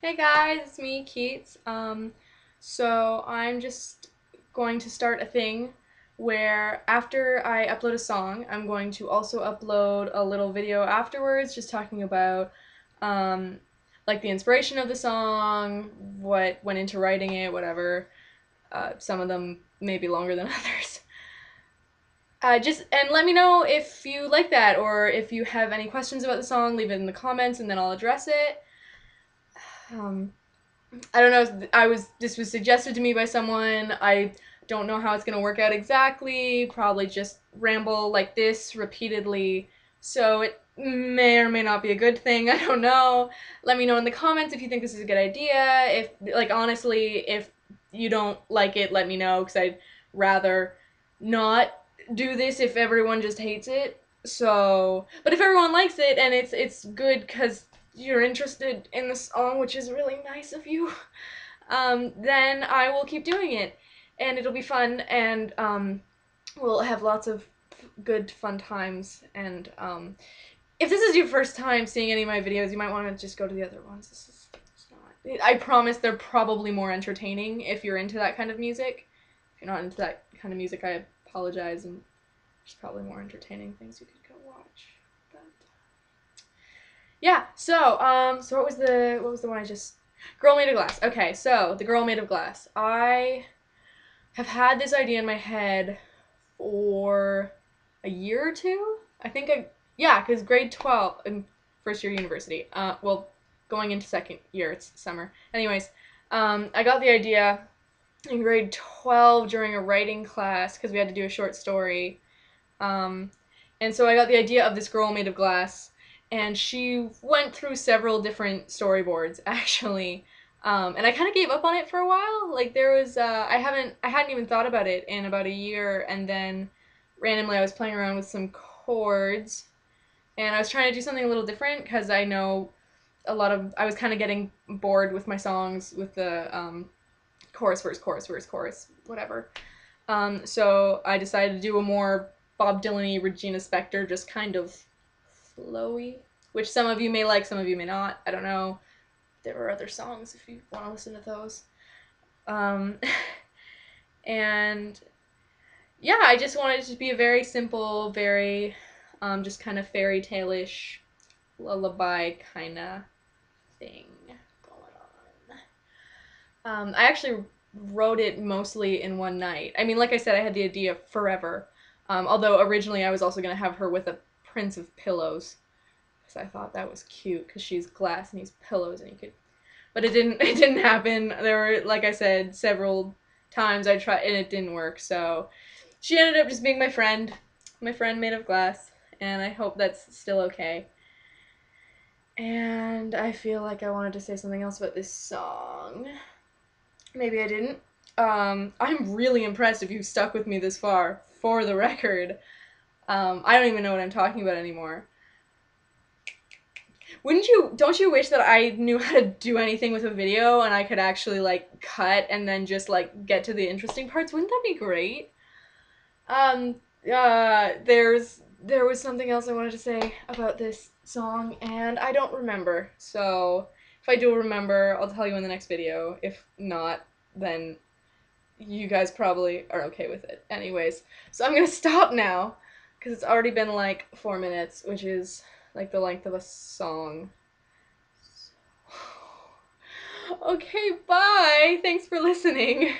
Hey guys, it's me, Keats. So I'm just going to start a thing where after I upload a song, I'm going to also upload a little video afterwards just talking about like the inspiration of the song, what went into writing it, whatever. Some of them may be longer than others. And let me know if you like that or if you have any questions about the song, leave it in the comments and then I'll address it. I don't know, this was suggested to me by someone. I don't know how it's gonna work out exactly, probably just ramble like this repeatedly, so it may or may not be a good thing, I don't know. Let me know in the comments if you think this is a good idea. If, like, honestly, if you don't like it, let me know, because I'd rather not do this if everyone just hates it. So, but if everyone likes it and it's good because you're interested in the song, which is really nice of you, then I will keep doing it, and it'll be fun, and we'll have lots of good fun times. And if this is your first time seeing any of my videos, you might want to just go to the other ones. I promise they're probably more entertaining if you're into that kind of music. If you're not into that kind of music, I apologize, and there's probably more entertaining things you could go watch. Yeah, so, what was the one I just... Girl Made of Glass. Okay, so, the Girl Made of Glass. I have had this idea in my head for a year or two? I think yeah, because grade 12, in first year university. Well, going into second year, it's summer. Anyways, I got the idea in grade 12 during a writing class, because we had to do a short story. And so I got the idea of this girl made of glass. And she went through several different storyboards, actually, and I kind of gave up on it for a while. Like, there was, I hadn't even thought about it in about a year, and then randomly I was playing around with some chords, and I was trying to do something a little different, because I know I was kind of getting bored with my songs, with the chorus, verse, chorus, verse, chorus, whatever. So I decided to do a more Bob Dylan-y, Regina Spektor, just kind of flowy, which some of you may like, some of you may not. I don't know. There are other songs if you want to listen to those. And yeah, I just wanted it to be a very simple, very just kind of fairy tale-ish lullaby kind of thing going on. I actually wrote it mostly in one night. I mean, like I said, I had the idea forever. Although originally I was also going to have her with a Prince of Pillows, because I thought that was cute, because she's glass and he's pillows, and he could, but it didn't happen. There were, like I said, several times I tried and it didn't work, so she ended up just being my friend made of glass, and I hope that's still okay. And I feel like I wanted to say something else about this song. Maybe I didn't. I'm really impressed if you've stuck with me this far, for the record. I don't even know what I'm talking about anymore. Don't you wish that I knew how to do anything with a video and I could actually, like, cut and then just, like, get to the interesting parts? Wouldn't that be great? There was something else I wanted to say about this song, and I don't remember. So, if I do remember, I'll tell you in the next video. If not, then you guys probably are okay with it. Anyways, so I'm gonna stop now, because it's already been like 4 minutes, which is like the length of a song. So... okay, bye! Thanks for listening!